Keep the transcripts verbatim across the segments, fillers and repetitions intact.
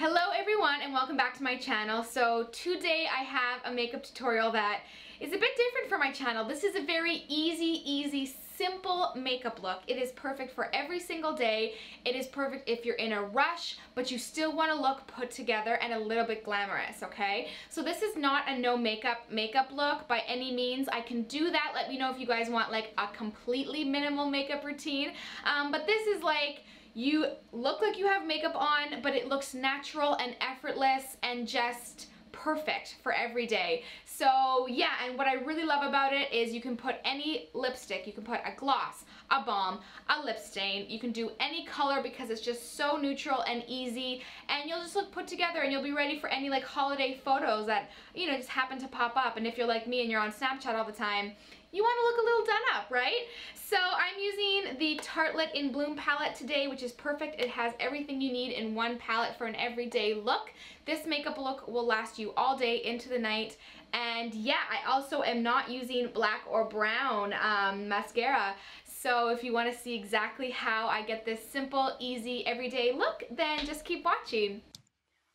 Hello everyone and welcome back to my channel. So today I have a makeup tutorial that is a bit different for my channel. This is a very easy, easy, simple makeup look. It is perfect for every single day. It is perfect if you're in a rush, but you still want to look put together and a little bit glamorous, okay? So this is not a no makeup makeup look by any means. I can do that. Let me know if you guys want like a completely minimal makeup routine. Um, but this is like, you look like you have makeup on, but it looks natural and effortless and just perfect for every day. So yeah, and what I really love about it is you can put any lipstick, you can put a gloss, a balm, a lip stain, you can do any color because it's just so neutral and easy, and you'll just look put together and you'll be ready for any like holiday photos that, you know, just happen to pop up. And if you're like me and you're on Snapchat all the time, you want to look a little done up, right? So I'm using the Tartelette in Bloom palette today, which is perfect. It has everything you need in one palette for an everyday look. This makeup look will last you all day into the night. And yeah, I also am not using black or brown um, mascara. So if you want to see exactly how I get this simple, easy, everyday look, then just keep watching.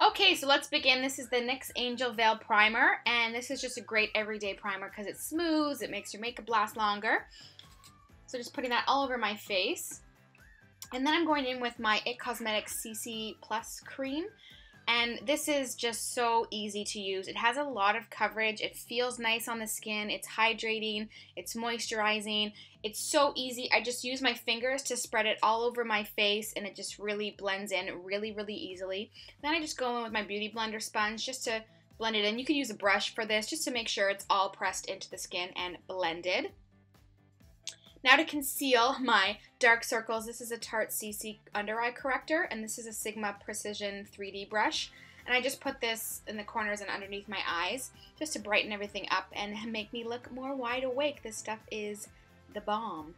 Okay, so let's begin. This is the NYX Angel Veil Primer, and this is just a great everyday primer because it smooths, it makes your makeup last longer. So just putting that all over my face. And then I'm going in with my I T Cosmetics C C Plus Cream, and this is just so easy to use. It has a lot of coverage, it feels nice on the skin, it's hydrating, it's moisturizing. It's so easy. I just use my fingers to spread it all over my face and it just really blends in really, really easily. Then I just go in with my Beauty Blender sponge just to blend it in. You can use a brush for this just to make sure it's all pressed into the skin and blended. Now to conceal my dark circles, this is a Tarte C C Under Eye Corrector, and this is a Sigma Precision three D brush. And I just put this in the corners and underneath my eyes just to brighten everything up and make me look more wide awake. This stuff is the bomb.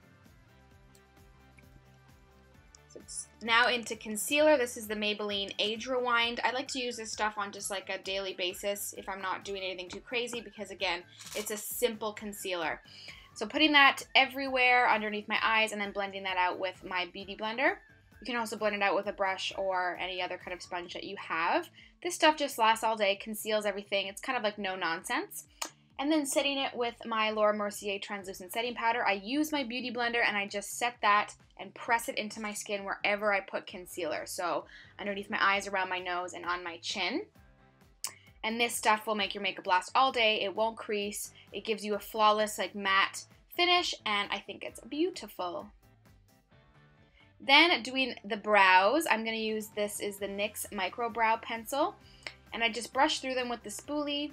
So it's now into concealer. This is the Maybelline Age Rewind. I like to use this stuff on just like a daily basis if I'm not doing anything too crazy because again, it's a simple concealer. So putting that everywhere underneath my eyes and then blending that out with my Beauty Blender. You can also blend it out with a brush or any other kind of sponge that you have. This stuff just lasts all day, conceals everything. It's kind of like no nonsense. And then setting it with my Laura Mercier Translucent Setting Powder. I use my Beauty Blender and I just set that and press it into my skin wherever I put concealer. So underneath my eyes, around my nose, and on my chin. And this stuff will make your makeup last all day. It won't crease. It gives you a flawless, like, matte finish, and I think it's beautiful. Then doing the brows, I'm going to use, this is the NYX Micro Brow Pencil, and I just brush through them with the spoolie,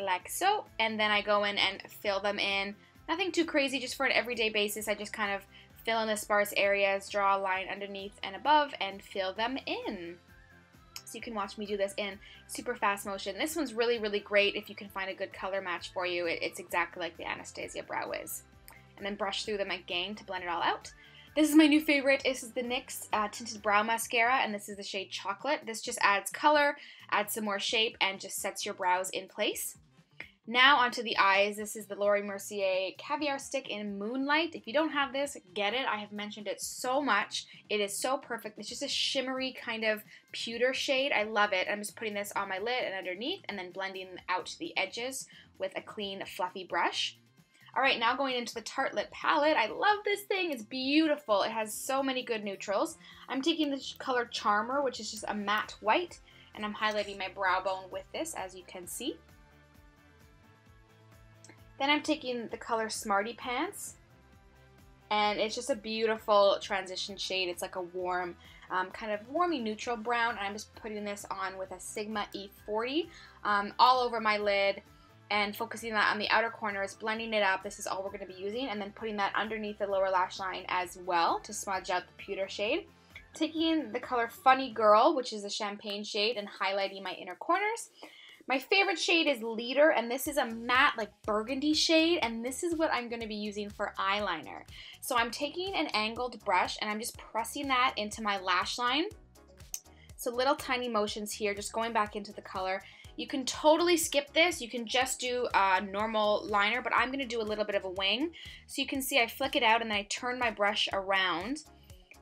like so, and then I go in and fill them in. Nothing too crazy, just for an everyday basis. I just kind of fill in the sparse areas, draw a line underneath and above, and fill them in. So you can watch me do this in super fast motion. This one's really, really great if you can find a good color match for you. It, it's exactly like the Anastasia Brow Wiz. And then brush through them again to blend it all out. This is my new favorite. This is the NYX uh, Tinted Brow Mascara, and this is the shade Chocolate. This just adds color, adds some more shape, and just sets your brows in place. Now onto the eyes. This is the Laura Mercier Caviar Stick in Moonlight. If you don't have this, get it. I have mentioned it so much. It is so perfect. It's just a shimmery kind of pewter shade. I love it. I'm just putting this on my lid and underneath and then blending out the edges with a clean, fluffy brush. All right, now going into the Tartelette palette. I love this thing. It's beautiful. It has so many good neutrals. I'm taking the color Charmer, which is just a matte white, and I'm highlighting my brow bone with this, as you can see. Then I'm taking the color Smarty Pants, and it's just a beautiful transition shade. It's like a warm, um, kind of warmy neutral brown, and I'm just putting this on with a Sigma E forty um, all over my lid and focusing that on the outer corners, blending it up. This is all we're going to be using, and then putting that underneath the lower lash line as well to smudge out the pewter shade. Taking the color Funny Girl, which is a champagne shade, and highlighting my inner corners. My favorite shade is Leader, and this is a matte, like, burgundy shade, and this is what I'm going to be using for eyeliner. So I'm taking an angled brush, and I'm just pressing that into my lash line. So little tiny motions here, just going back into the color. You can totally skip this. You can just do a normal liner, but I'm going to do a little bit of a wing. So you can see I flick it out, and then I turn my brush around.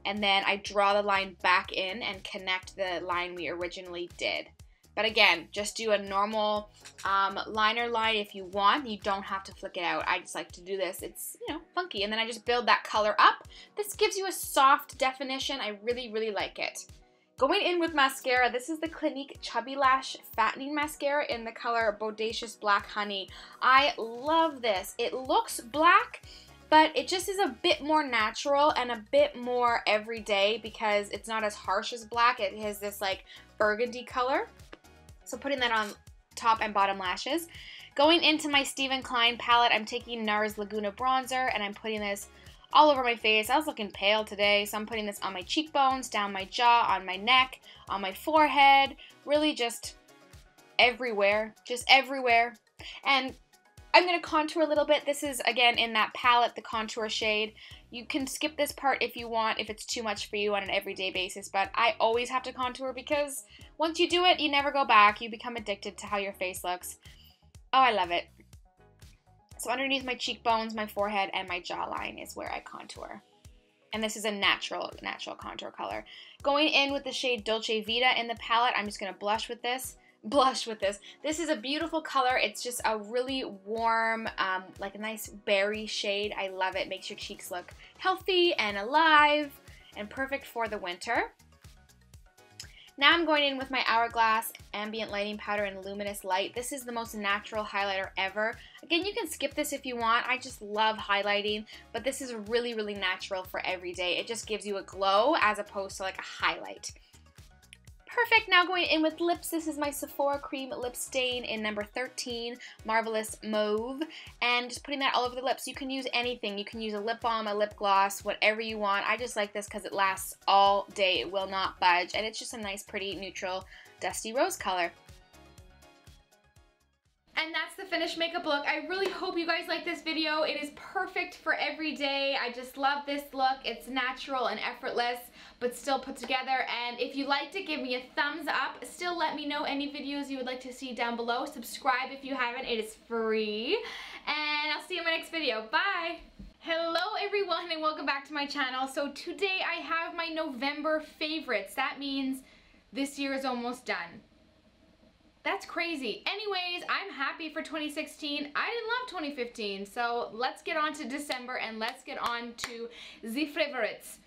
and then I draw the line back in and connect the line we originally did. But again, just do a normal um, liner line if you want. You don't have to flick it out. I just like to do this. It's, you know, funky. And then I just build that color up. This gives you a soft definition. I really, really like it. Going in with mascara, this is the Clinique Chubby Lash Fattening Mascara in the color Bodacious Black Honey. I love this. It looks black, but it just is a bit more natural and a bit more everyday because it's not as harsh as black. It has this like burgundy color. So putting that on top and bottom lashes. Going into my Steven Klein palette, I'm taking NARS Laguna Bronzer and I'm putting this all over my face. I was looking pale today, so I'm putting this on my cheekbones, down my jaw, on my neck, on my forehead, really just everywhere, just everywhere. And I'm going to contour a little bit. This is, again, in that palette, the contour shade. You can skip this part if you want, if it's too much for you on an everyday basis, but I always have to contour because once you do it, you never go back. You become addicted to how your face looks. Oh, I love it. So underneath my cheekbones, my forehead, and my jawline is where I contour. And this is a natural, natural contour color. Going in with the shade Dolce Vita in the palette, I'm just going to blush with this. Blush with this. This is a beautiful color. It's just a really warm, um, like a nice berry shade. I love it. Makes your cheeks look healthy and alive and perfect for the winter. Now I'm going in with my Hourglass Ambient Lighting Powder in Luminous Light. This is the most natural highlighter ever. Again, you can skip this if you want. I just love highlighting, but this is really, really natural for every day. It just gives you a glow as opposed to like a highlight. Perfect. Now going in with lips. This is my Sephora Cream Lip Stain in number thirteen, Marvelous Mauve. And just putting that all over the lips. You can use anything. You can use a lip balm, a lip gloss, whatever you want. I just like this because it lasts all day. It will not budge. And it's just a nice, pretty, neutral, dusty rose color. And that's the finished makeup look. I really hope you guys like this video. It is perfect for every day. I just love this look. It's natural and effortless, but still put together. And if you liked it, give me a thumbs up. Still let me know any videos you would like to see down below. Subscribe if you haven't. It is free. And I'll see you in my next video. Bye. Hello everyone and welcome back to my channel. So today I have my November favorites. That means this year is almost done. That's crazy. Anyways, I'm happy for twenty sixteen. I didn't love twenty fifteen, so let's get on to December and let's get on to the favorites.